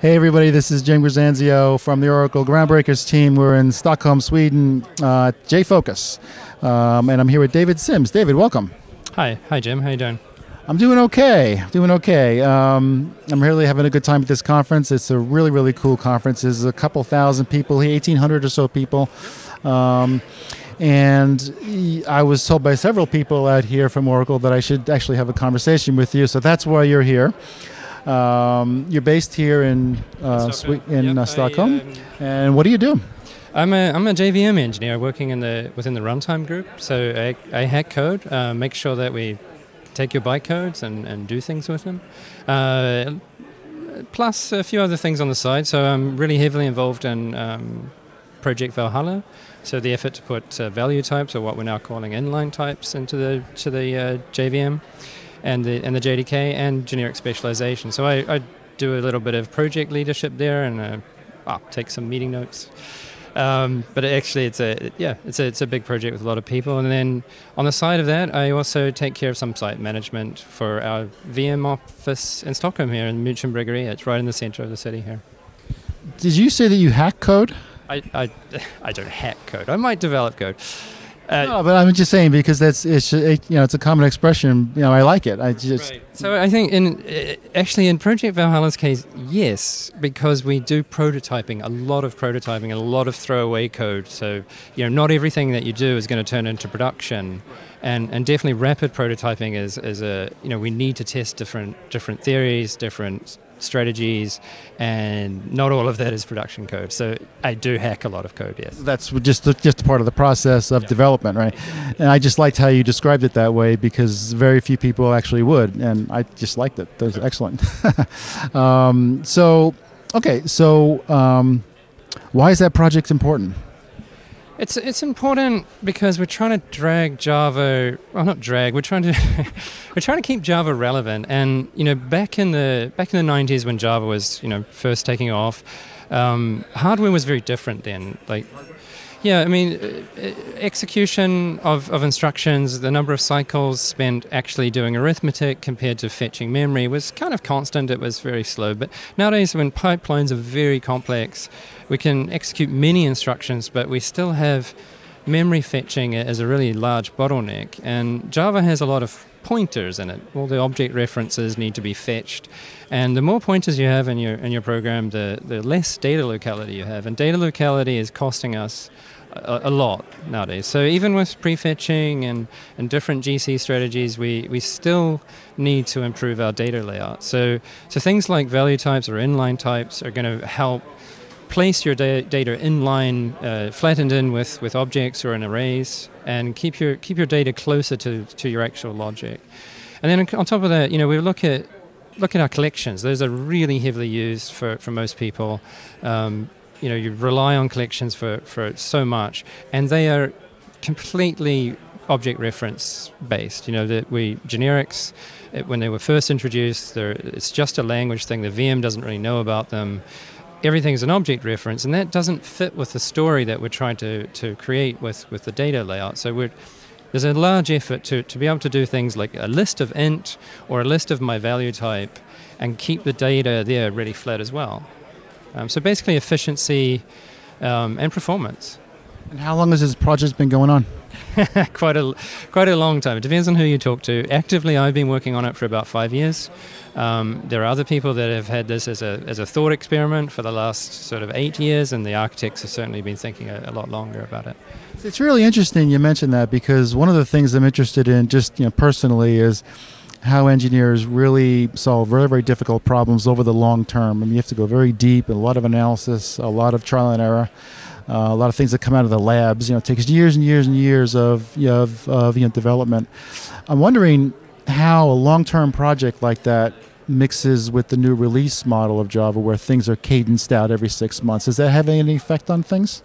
Hey everybody, this is Jim Grisanzio from the Oracle Groundbreakers team. We're in Stockholm, Sweden, JFocus, and I'm here with David Simms. David, welcome. Hi. Hi Jim, how you doing? I'm doing okay, I'm really having a good time at this conference. It's a really, really cool conference. There's a couple thousand people here, 1,800 or so people. And I was told by several people out here from Oracle that I should actually have a conversation with you, so that's why you're here. You're based here in Stockholm. And what do you do? I'm a JVM engineer working within the runtime group, so I hack code, make sure that we take your bytecodes and do things with them. Plus a few other things on the side, so I'm really heavily involved in Project Valhalla, so the effort to put value types, or what we're now calling inline types, into the JVM and the JDK and generic specialization. So I do a little bit of project leadership there, and take some meeting notes. But actually, it's a big project with a lot of people. And then on the side of that, I also take care of some site management for our VM office in Stockholm here in Münchenbrigerie. It's right in the center of the city here. Did you say that you hack code? I don't hack code. I might develop code. No, but I'm just saying, because it's a common expression. You know, I like it. Right. So I think in Project Valhalla's case, yes, because we do a lot of prototyping, and a lot of throwaway code. So not everything that you do is going to turn into production, and definitely rapid prototyping is we need to test different theories, different strategies, and not all of that is production code. So I do hack a lot of code, yes. That's just part of the process of development, right? And I just liked how you described it that way, because very few people actually would, and I just liked it. That was excellent. Why is that project important? It's important because we're trying to drag Java, well, not drag. We're trying to keep Java relevant. And back in the 90s, when Java was first taking off, hardware was very different then. Execution of instructions, the number of cycles spent actually doing arithmetic compared to fetching memory was kind of constant. It was very slow. But nowadays, when pipelines are very complex, we can execute many instructions, but we still have memory fetching as a really large bottleneck. And Java has a lot of pointers in it. All the object references need to be fetched, and the more pointers you have in your program, the less data locality you have, and data locality is costing us a lot nowadays. So even with prefetching and different GC strategies, we still need to improve our data layout. So things like value types or inline types are going to help place your data inline, flattened in with objects or in arrays, and keep your data closer to your actual logic. And then on top of that, we look at our collections. Those are really heavily used for most people. You rely on collections for so much, and they are completely object reference based. Generics, when they were first introduced, it's just a language thing. The VM doesn't really know about them. Everything's an object reference, and that doesn't fit with the story that we're trying to create with the data layout. So there's a large effort to be able to do things like a list of int or a list of my value type and keep the data there really flat as well. So basically efficiency and performance. And how long has this project been going on? Quite a long time. It depends on who you talk to. Actively, I've been working on it for about 5 years. There are other people that have had this as a thought experiment for the last sort of 8 years, and the architects have certainly been thinking a lot longer about it. It's really interesting you mentioned that, because one of the things I'm interested in, just personally, is how engineers really solve very, very difficult problems over the long term. I mean, you have to go very deep, a lot of analysis, a lot of trial and error. A lot of things that come out of the labs, it takes years and years and years of development. I'm wondering how a long-term project like that mixes with the new release model of Java, where things are cadenced out every 6 months. Does that have any effect on things?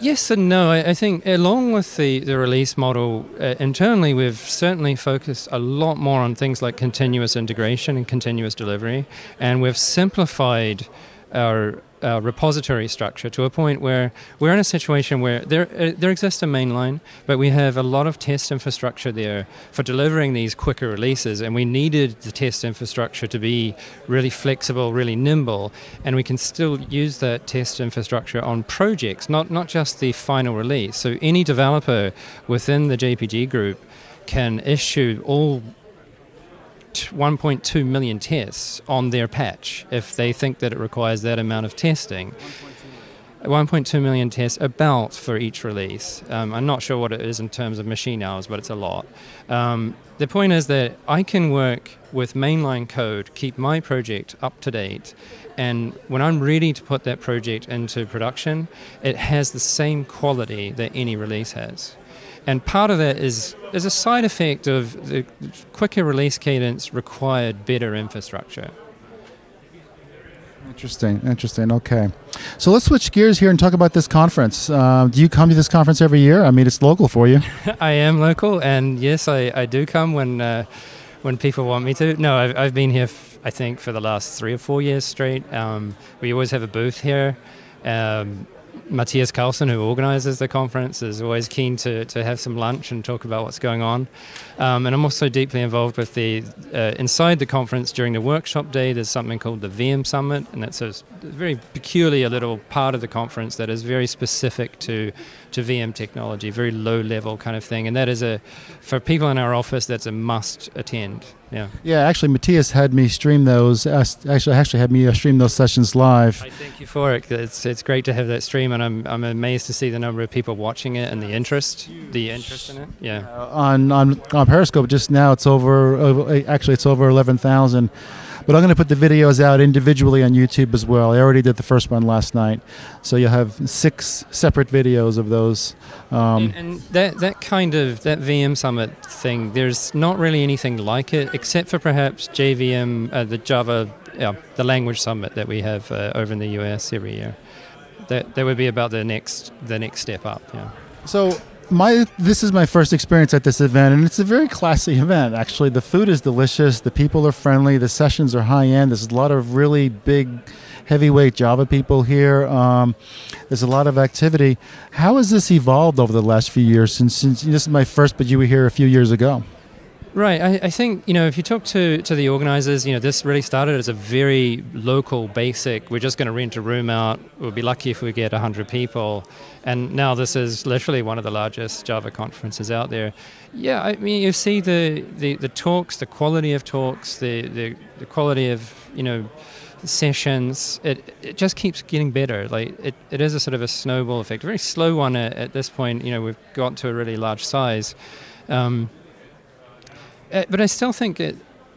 Yes and no. I think along with the release model, internally we've certainly focused a lot more on things like continuous integration and continuous delivery, and we've simplified our repository structure to a point where we're in a situation where there exists a mainline, but we have a lot of test infrastructure there for delivering these quicker releases, and we needed the test infrastructure to be really flexible, really nimble, and we can still use that test infrastructure on projects, not just the final release. So any developer within the JPG group can issue all 1.2 million tests on their patch if they think that it requires that amount of testing. 1.2 million tests about for each release. I'm not sure what it is in terms of machine hours, but it's a lot. The point is that I can work with mainline code, keep my project up to date, and when I'm ready to put that project into production, it has the same quality that any release has. And part of that is a side effect of the quicker release cadence required better infrastructure. Interesting, interesting, okay. So let's switch gears here and talk about this conference. Do you come to this conference every year? I mean, it's local for you. I am local, and yes, I do come when people want me to. No, I've been here, I think, for the last 3 or 4 years straight. We always have a booth here. Matthias Carlson, who organizes the conference, is always keen to have some lunch and talk about what's going on. And I'm also deeply involved with the, inside the conference during the workshop day, there's something called the VM Summit, and that's a very peculiar little part of the conference that is very specific to VM technology, very low level kind of thing. And that is for people in our office, that's a must attend. Yeah. Yeah. Actually, Matthias had me stream those. Actually had me stream those sessions live. I thank you for it. It's great to have that stream, and I'm amazed to see the number of people watching it and the interest in it. Yeah. On Periscope just now, it's over 11,000. But I'm going to put the videos out individually on YouTube as well. I already did the first one last night, so you'll have 6 separate videos of those. And that VM Summit thing, there's not really anything like it, except for perhaps JVM, the language summit that we have over in the US every year. That would be about the next step up. Yeah. So. This is my first experience at this event, and it's a very classy event, actually. The food is delicious, the people are friendly, the sessions are high-end. There's a lot of really big, heavyweight Java people here. There's a lot of activity. How has this evolved over the last few years? Since this is my first, but you were here a few years ago. Right. I think, you know, if you talk to the organizers, you know, this really started as a very local, basic, we're just going to rent a room out. We'll be lucky if we get 100 people. And now this is literally one of the largest Java conferences out there. Yeah, I mean, you see the talks, the quality of talks, the quality of, you know, sessions. It just keeps getting better. Like it is a sort of a snowball effect, a very slow one at this point. You know, we've got to a really large size. But I still think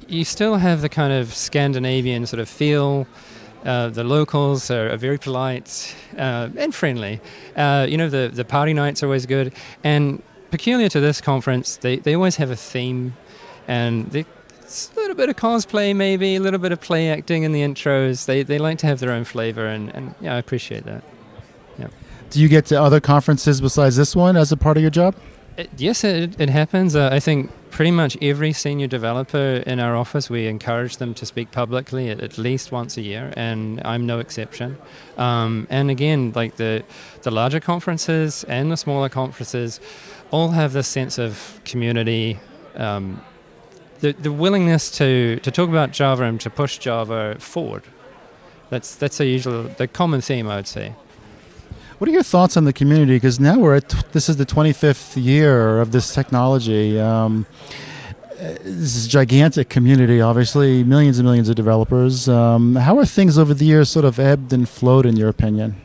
you still have the kind of Scandinavian sort of feel. The locals are very polite and friendly. You know, the party nights are always good. And peculiar to this conference, they always have a theme. And it's a little bit of cosplay maybe, a little bit of play acting in the intros. They like to have their own flavor, and yeah, I appreciate that. Yeah. Do you get to other conferences besides this one as a part of your job? Yes, it happens. I think pretty much every senior developer in our office, we encourage them to speak publicly at least once a year, and I'm no exception. And again, like the larger conferences and the smaller conferences all have this sense of community, the willingness to talk about Java and to push Java forward. That's the common theme, I would say. What are your thoughts on the community? Because now we're this is the 25th year of this technology. This is a gigantic community, obviously, millions and millions of developers. How are things over the years sort of ebbed and flowed, in your opinion?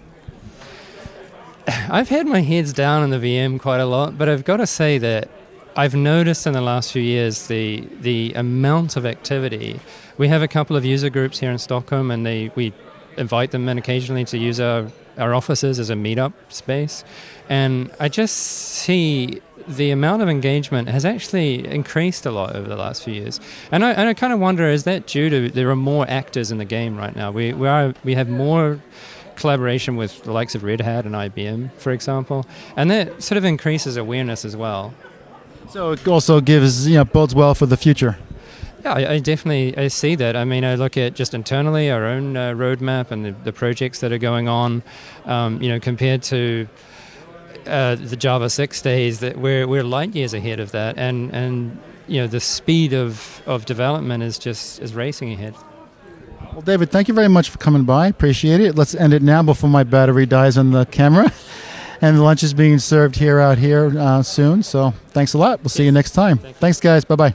I've had my heads down in the VM quite a lot, but I've got to say that I've noticed in the last few years the amount of activity. We have a couple of user groups here in Stockholm, and we invite them in occasionally to use our offices as a meetup space, and I just see the amount of engagement has actually increased a lot over the last few years, and I kind of wonder, is that due to there are more actors in the game right now? We have more collaboration with the likes of Red Hat and IBM, for example, and that sort of increases awareness as well. So it also bodes well for the future. Yeah, I definitely I see that. I mean, I look at just internally our own roadmap and the projects that are going on. You know, compared to the Java 6 days, that we're light years ahead of that, and you know the speed of development is racing ahead. Well, David, thank you very much for coming by. Appreciate it. Let's end it now before my battery dies on the camera, and lunch is being served here soon. So thanks a lot. We'll see you next time. Thanks, guys. Bye bye.